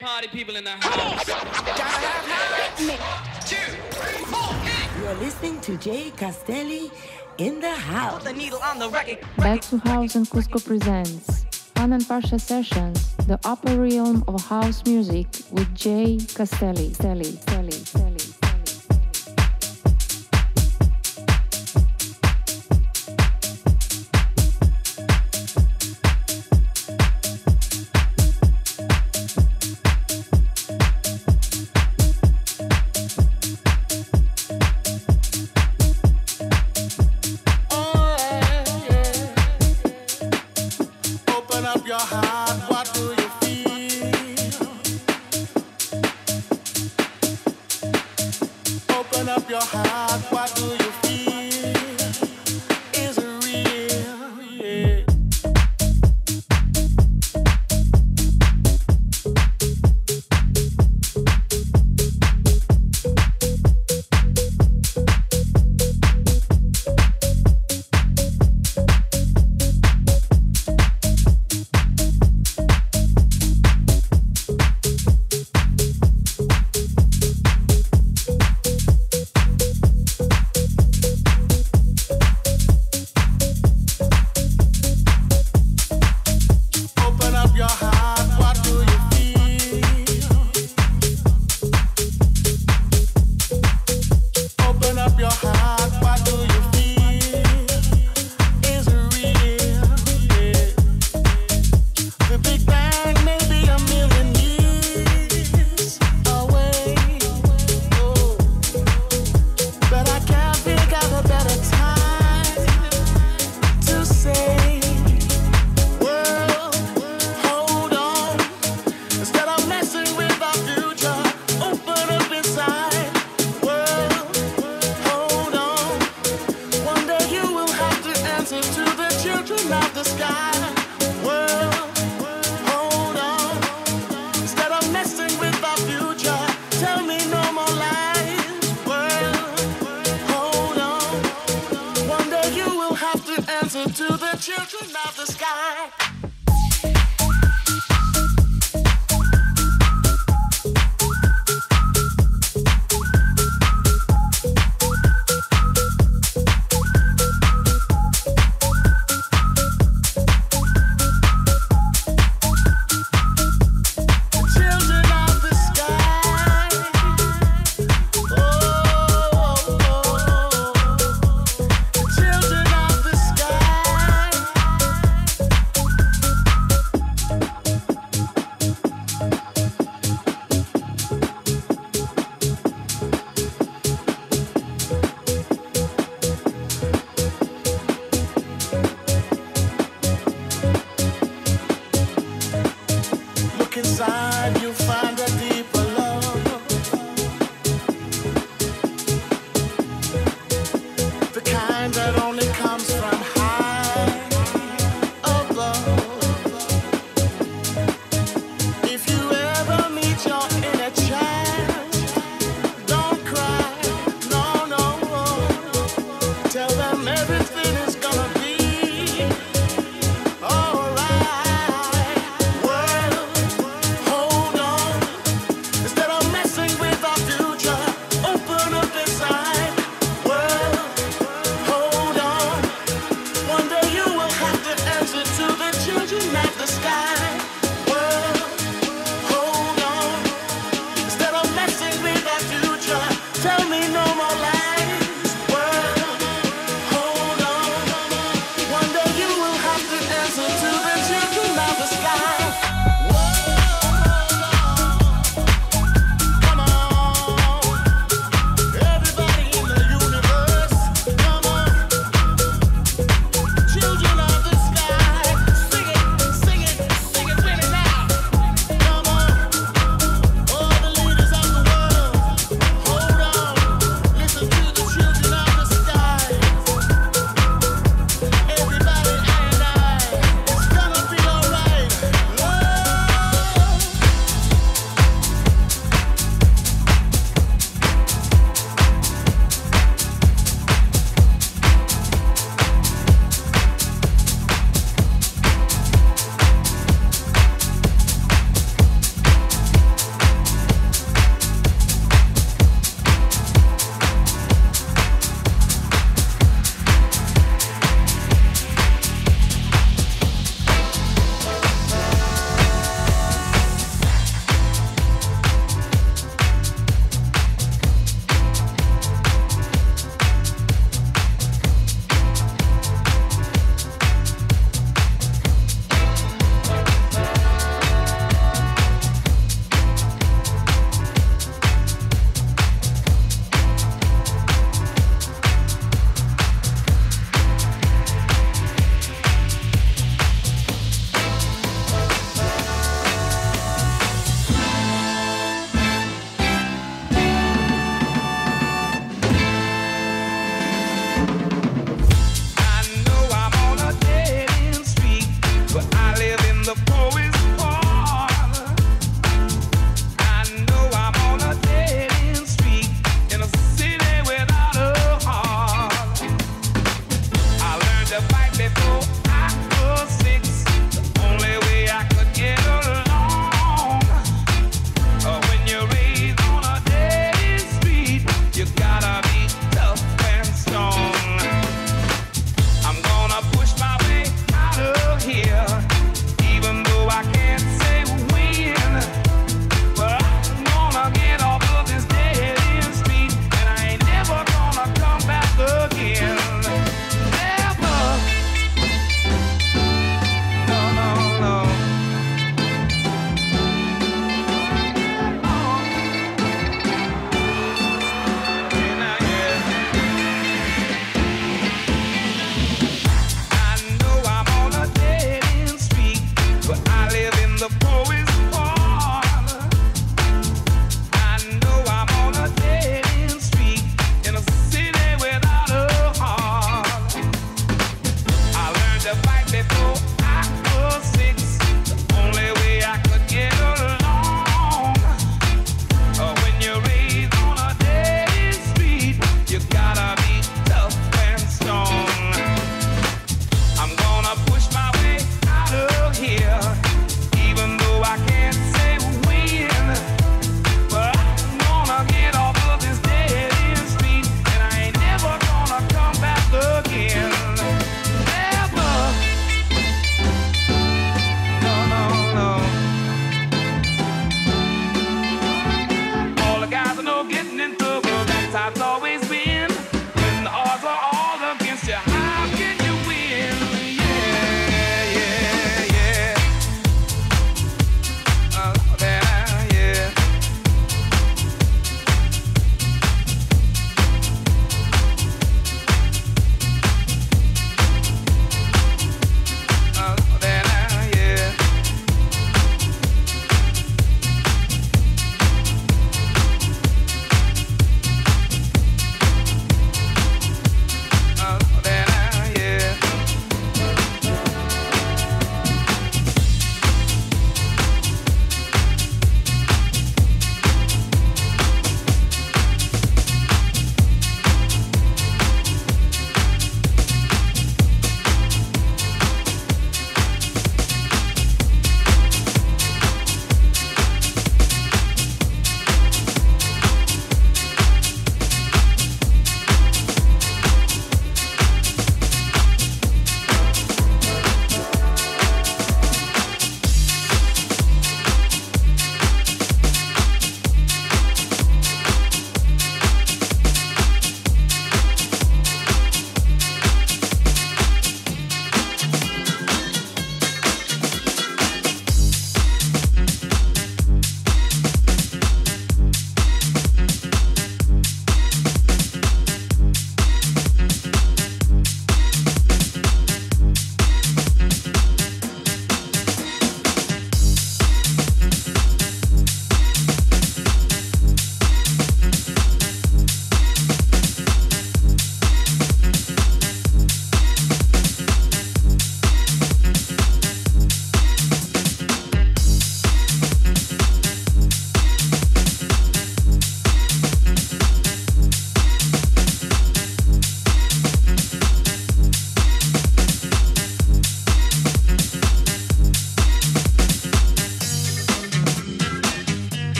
Party people in the house. Two, three, four, you're listening to Jay Castelli in the house. Put the needle on the record. Back to House and Cusco presents Hanan Pacha Sessions, the upper realm of house music with Jay Castelli.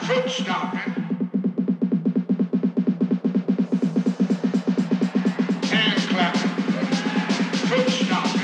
Foot stomping. Hands clapping. Foot stomping.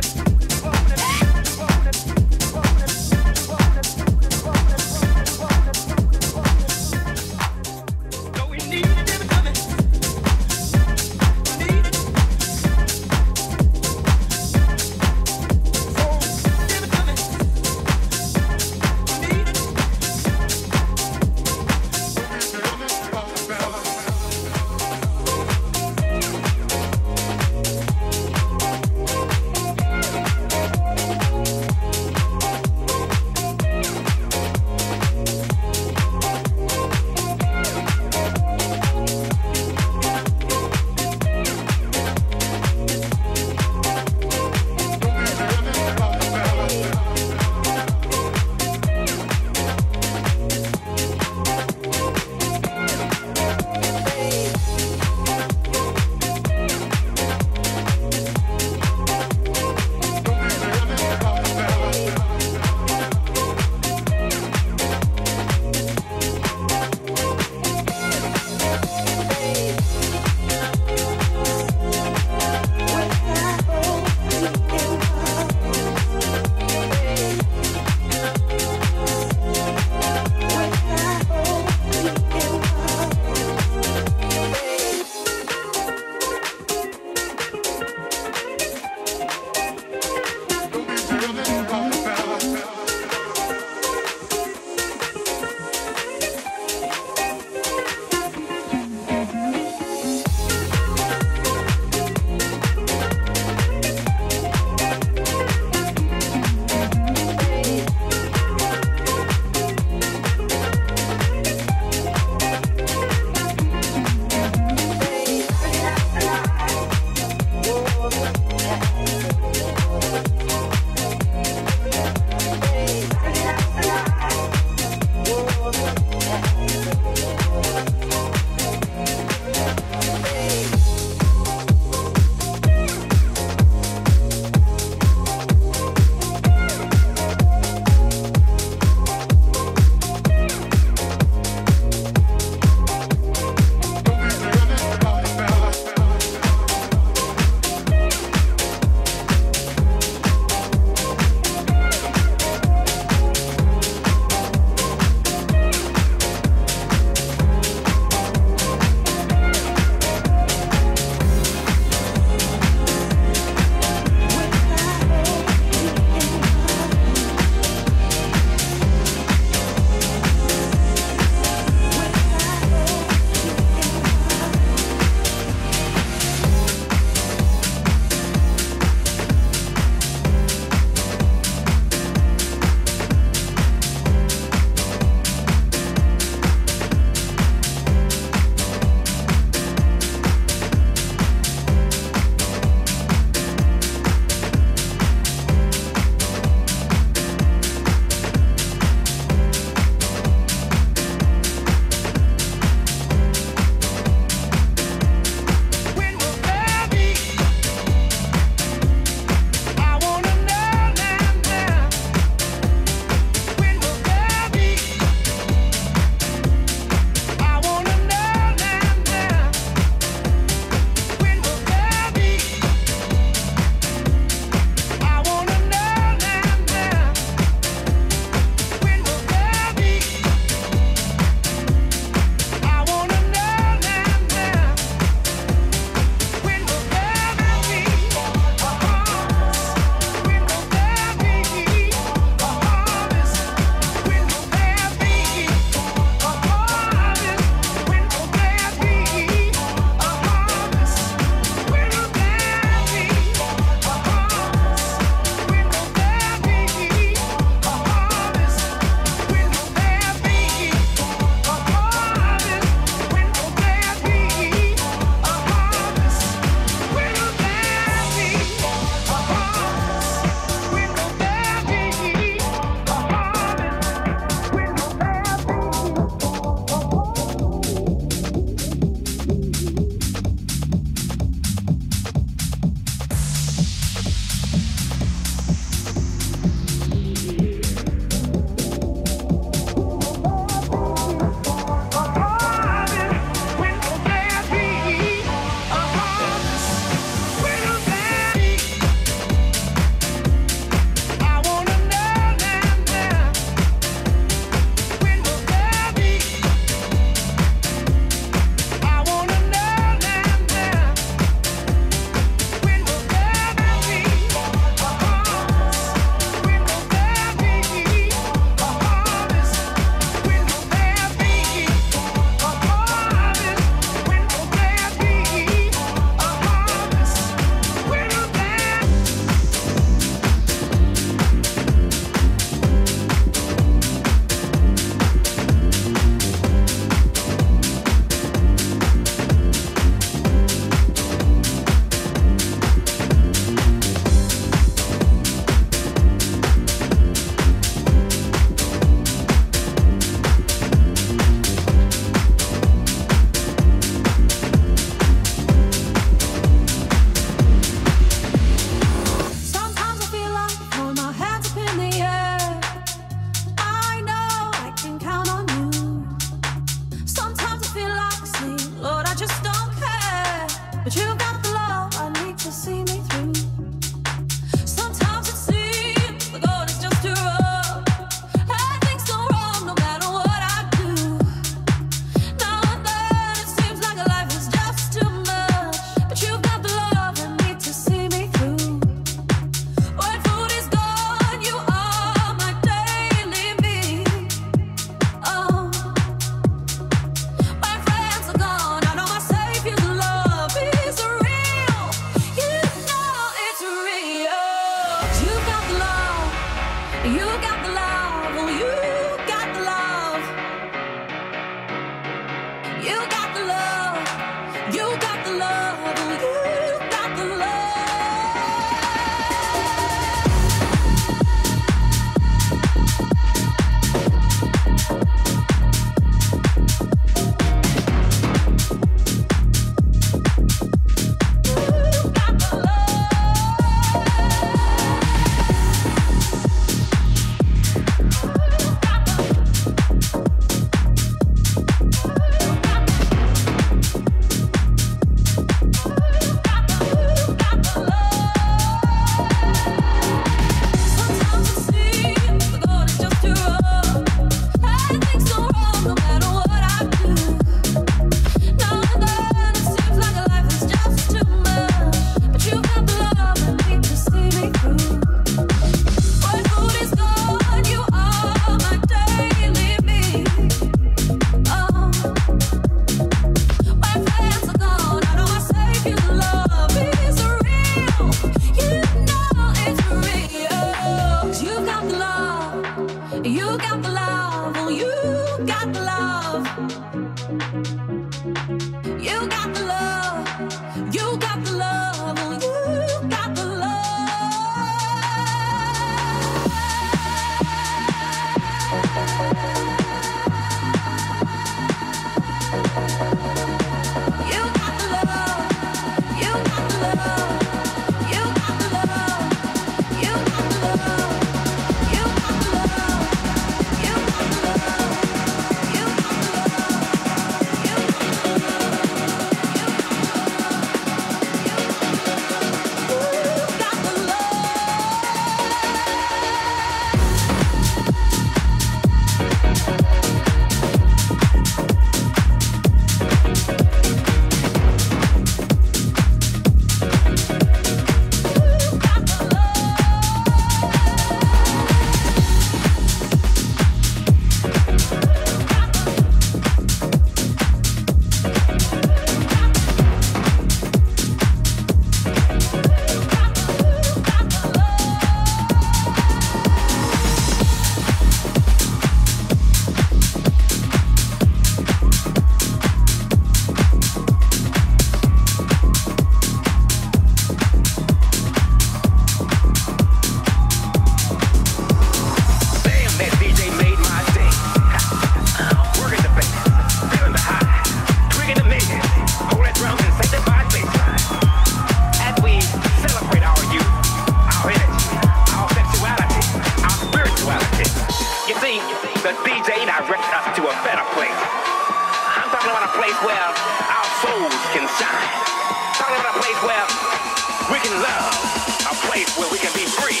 place where we can be free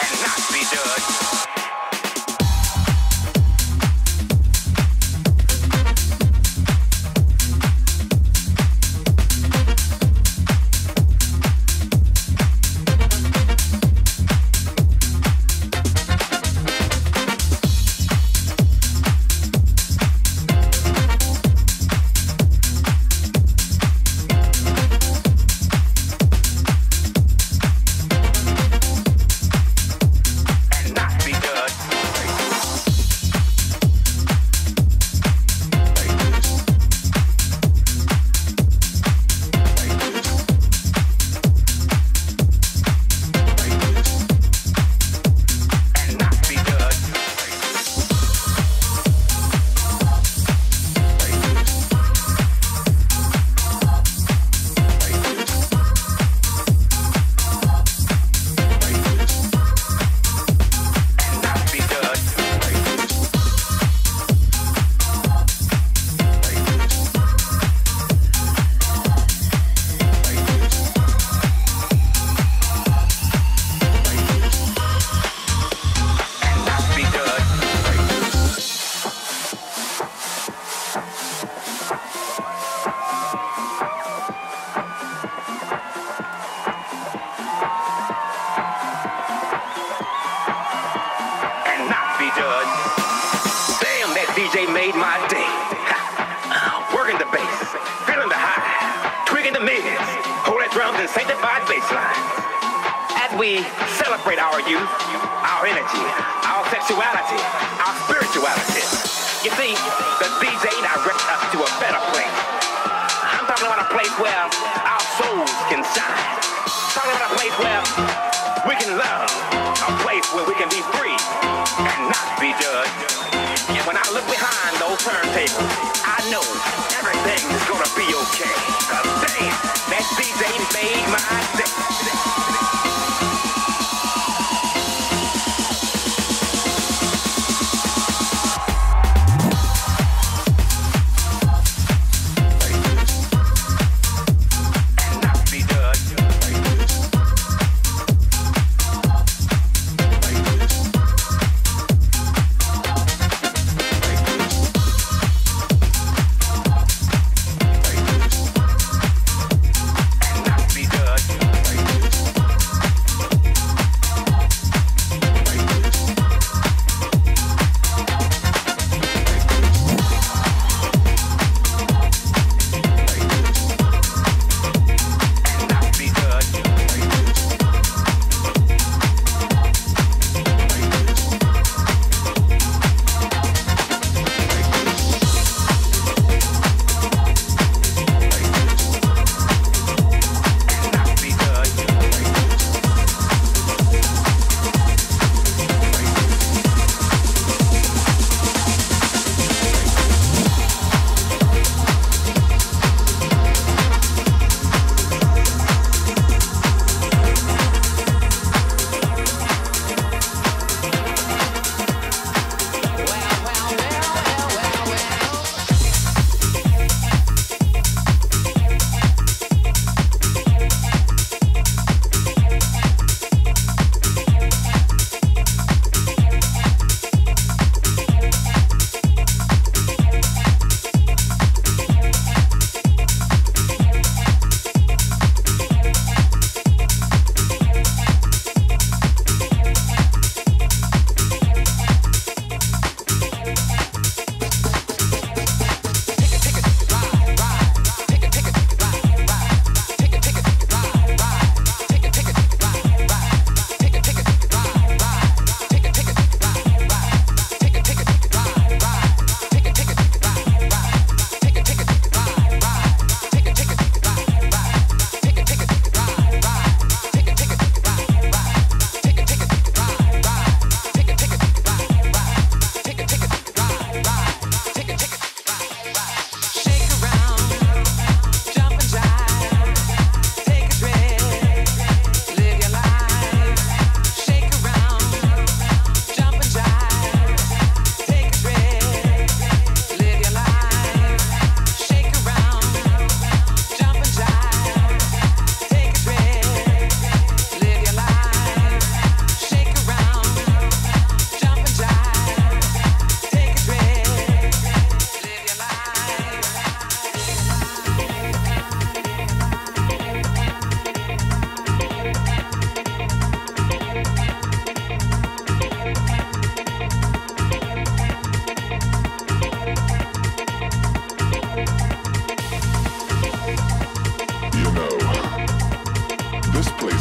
and not be judged.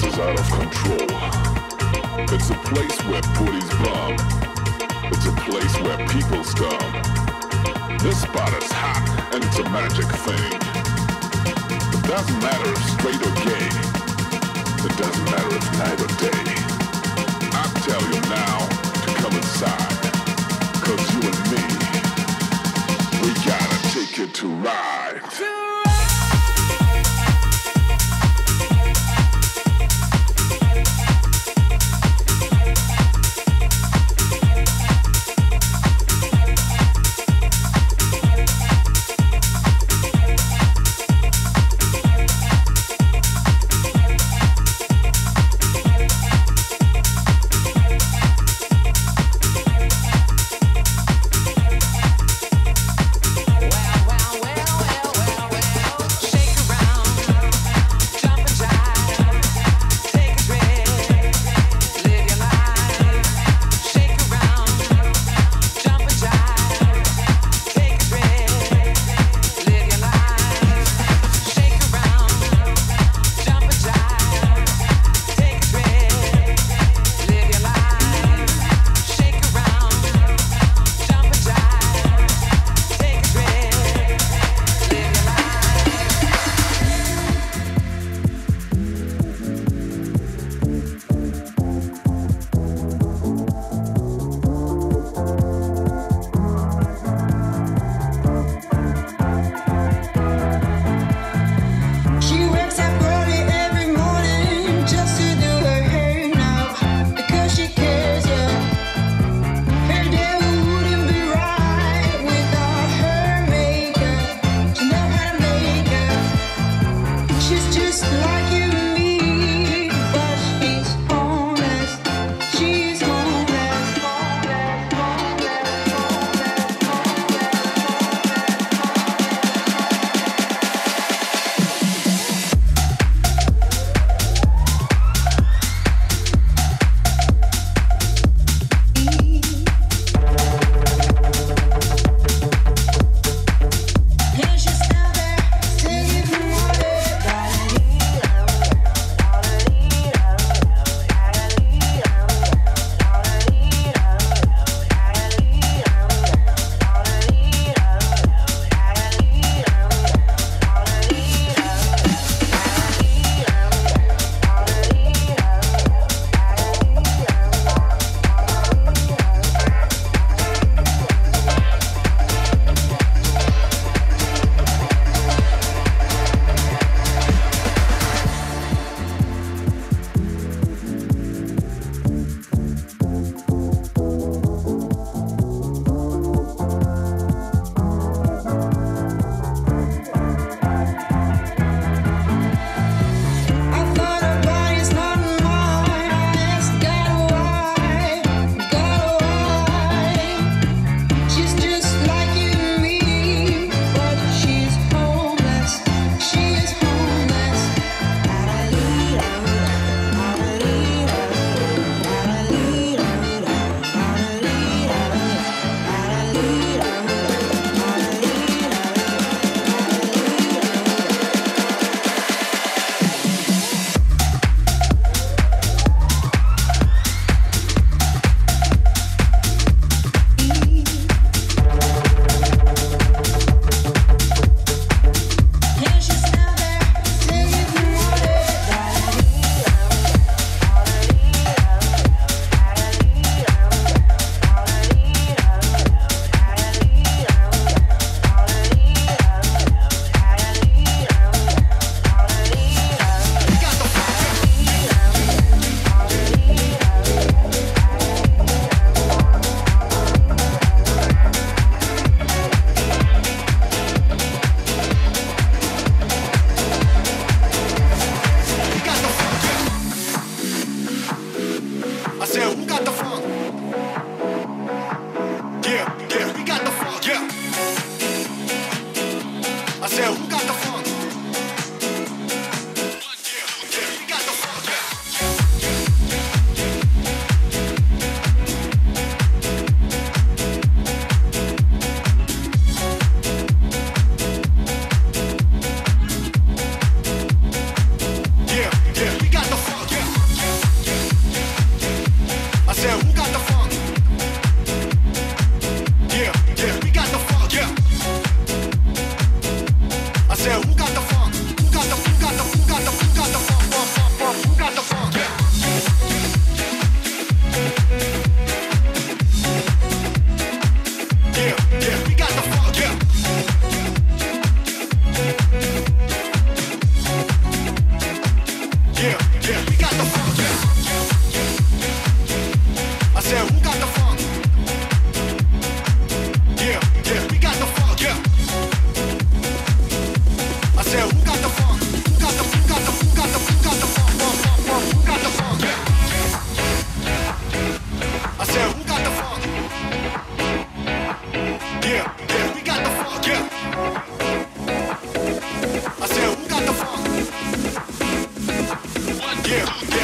is out of control. It's a place where booties bomb. It's a place where people scum. This spot is hot and it's a magic thing. It doesn't matter if straight or gay. It doesn't matter if night or day. I tell you now to come inside. Cause you and me, we gotta take it to ride.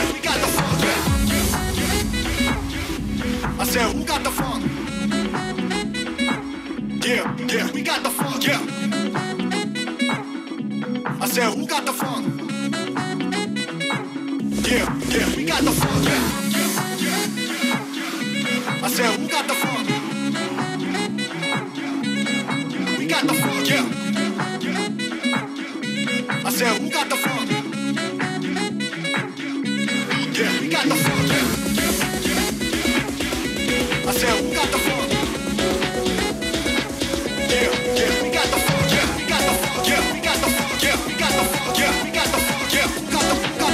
Yeah, we got the funk. I said, who got the funk? Yeah, yeah, we got the funk. Yeah. I said, who got the funk? Yeah, yeah, we got the funk. Yeah. I said, who got the funk? We got the funk. Yeah. I said, who got the funk? Yeah, we got the funk. Yeah. I said, who got the funk? Yeah, yeah, we got the funk. Yeah, we got the funk. Yeah, we got the funk. Yeah, we got the funk. Yeah, we got the funk. Yeah, we got the funk. Yeah,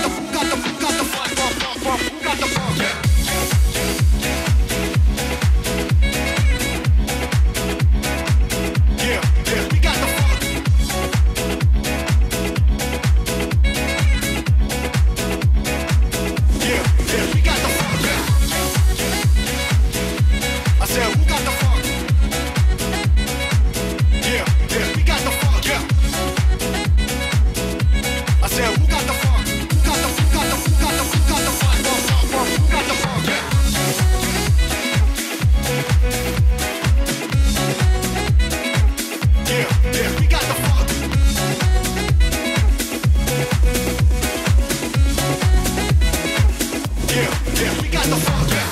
we got the funk.